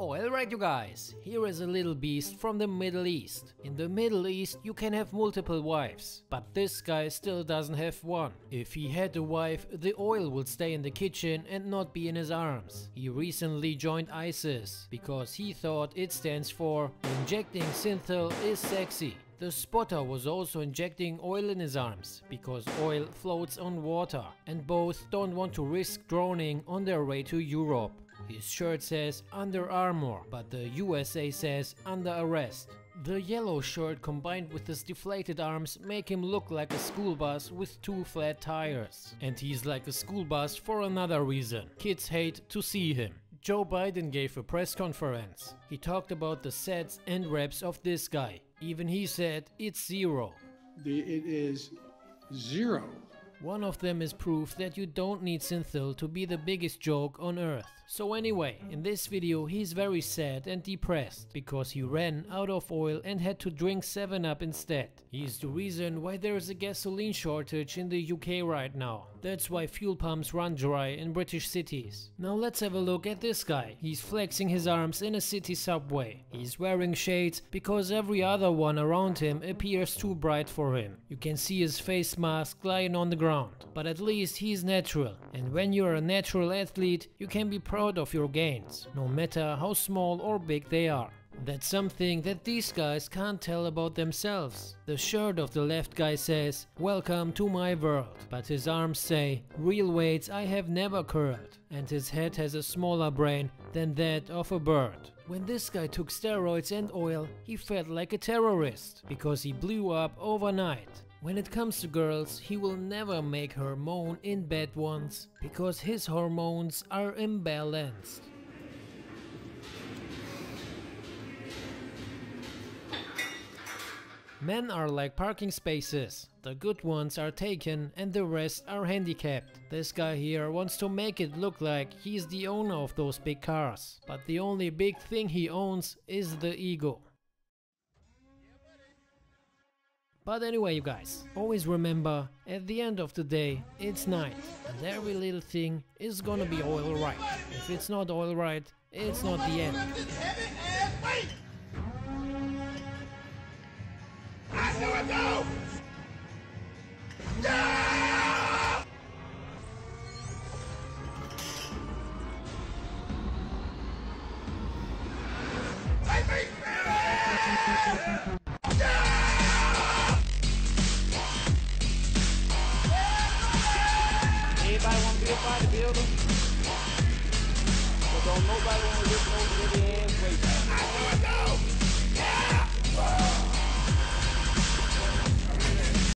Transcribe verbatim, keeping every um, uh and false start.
Oh, alright you guys, here is a little beast from the Middle East. In the Middle East you can have multiple wives, but this guy still doesn't have one. If he had a wife, the oil would stay in the kitchen and not be in his arms. He recently joined ISIS, because he thought it stands for Injecting Synthol is Sexy. The spotter was also injecting oil in his arms, because oil floats on water and both don't want to risk drowning on their way to Europe. His shirt says Under Armour, but the U S A says Under Arrest. The yellow shirt combined with his deflated arms make him look like a school bus with two flat tires. And he's like a school bus for another reason. Kids hate to see him. Joe Biden gave a press conference. He talked about the sets and reps of this guy. Even he said it's zero. The, it is zero. One of them is proof that you don't need synthol to be the biggest joke on earth. So anyway, in this video he's very sad and depressed, because he ran out of oil and had to drink seven up instead. He's the reason why there is a gasoline shortage in the U K right now. That's why fuel pumps run dry in British cities. Now let's have a look at this guy. He's flexing his arms in a city subway. He's wearing shades because every other one around him appears too bright for him. You can see his face mask lying on the ground. But at least he's natural, and when you're a natural athlete, you can be proud of your gains, no matter how small or big they are. That's something that these guys can't tell about themselves. The shirt of the left guy says, "Welcome to my world," but his arms say, "Real weights I have never curled," and his head has a smaller brain than that of a bird. When this guy took steroids and oil, he felt like a terrorist, because he blew up overnight. When it comes to girls, he will never make her moan in bed once, because his hormones are imbalanced. Men are like parking spaces. The good ones are taken and the rest are handicapped. This guy here wants to make it look like he's the owner of those big cars, but the only big thing he owns is the ego. But anyway you guys, always remember, at the end of the day, it's night, and every little thing is gonna be oil right. If it's not oil right, it's not the end. I do it now! Everybody wanna be up by the building, but don't nobody wanna get no living.